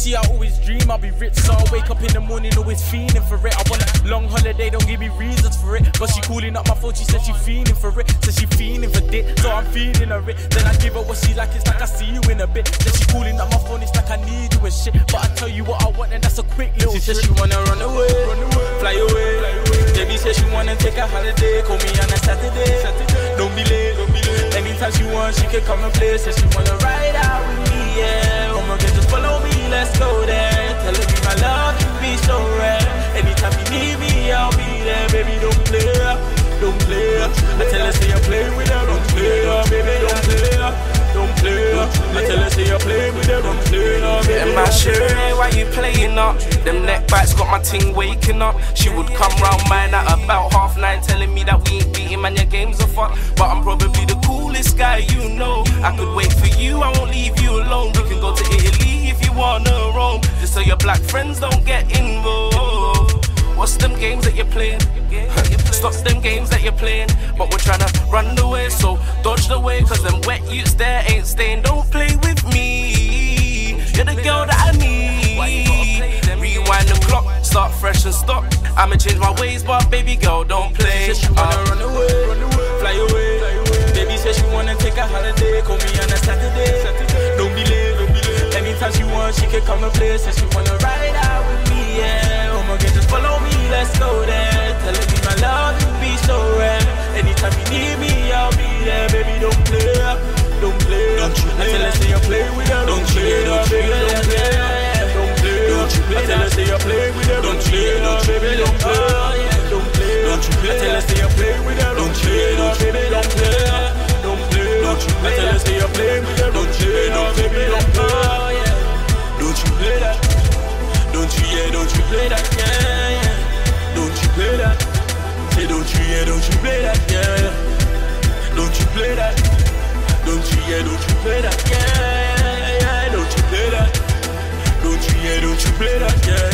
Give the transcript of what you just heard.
see, I always dream I'll be rich, so I wake up in the morning always fiending for it. I want a long holiday, don't give me reasons for it. But she calling up my phone, she said she fiending for it. So she fiending for dick, so I'm feeling her it. Then I give her what she like, it's like I see you in a bit. Then she calling up my phone, it's like I need you and shit. But I tell you what I want and that's a quick little shit. She said she wanna run away, fly away. Baby said she wanna take a holiday, call me on a Saturday. Don't be late, anytime she wants, she can come and play. Said she wanna ride out with me, yeah. Oh my God, just follow me, let's go there. Tell me my love can be so rare. Anytime you need me, I'll be there. Baby, don't play her, don't play her. I tell her, say I play with her, don't play her. Baby, don't play her, don't play her. I tell her, say I play with her, don't play her. Baby, don't play her. Why you playing up? Them neck bites got my ting waking up. She would come round mine at about 9:30, telling me that we ain't beating, man, your games are fucked. But I'm probably the coolest guy, you know. I could wait for you, I won't leave you alone. We can go to Italy if you wanna roam, just so your black friends don't get involved. What's them games that you're playing? Stops them games that you're playing. But we're trying to run away, so dodge the way, cause them wet youths there ain't staying. Don't play with me, you're the girl that I need. Rewind the clock, start fresh and stop. I'ma change my ways, but baby girl, don't play. She said she wanna run away, fly away. Baby said she wanna take a holiday, call me on a Saturday. Don't be late, anytime she wants, she can come and play. Said she wanna ride out with me, yeah. Oh my God, just follow me, let's go there. Tell me my love can be so rare. Anytime you need me, I'll be there. Baby, don't play up, don't play up. I tell her, say I play with her, don't play up, baby, don't play up. I tell her, say you play with her, don't play her, baby, don't play her, don't play her. I tell her, say you play with her, don't play her, baby, don't play her, don't play her. I tell her, say you play with her, don't play her, baby, don't play her. Don't you play that, don't you, yeah, don't you play that, yeah, yeah. Don't you play that, say don't you, yeah, don't you play that, yeah. Don't you play that, don't you, yeah, don't you play that, yeah, yeah. Don't you play that. Don't you play that, yeah.